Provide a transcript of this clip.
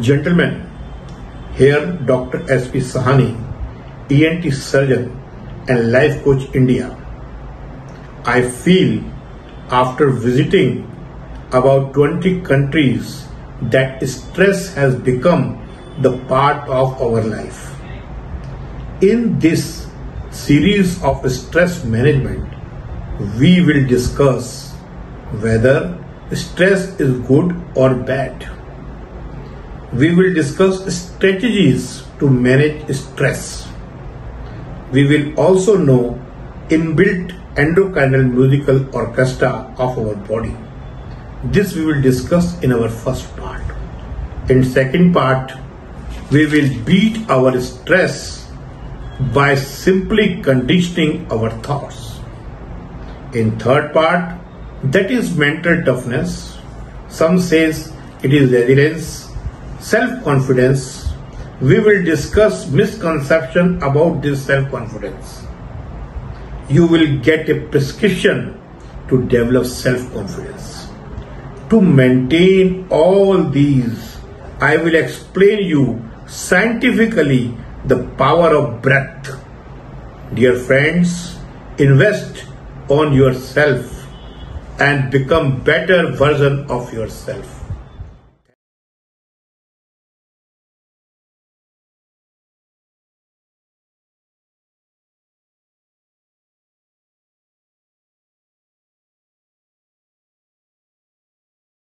Gentlemen, here Dr. S.P. Sahani, ENT surgeon and life coach India. I feel after visiting about 20 countries that stress has become the part of our life. In this series of stress management, we will discuss whether stress is good or bad. We will discuss strategies to manage stress. We will also know inbuilt endocrinal musical orchestra of our body. This we will discuss in our first part. In second part, we will beat our stress by simply conditioning our thoughts. In third part, that is mental toughness. Some says it is resilience, self-confidence. We will discuss misconception about this self-confidence. You will get a prescription to develop self-confidence. To maintain all these, I will explain you scientifically the power of breath. Dear friends, invest on yourself and become better version of yourself.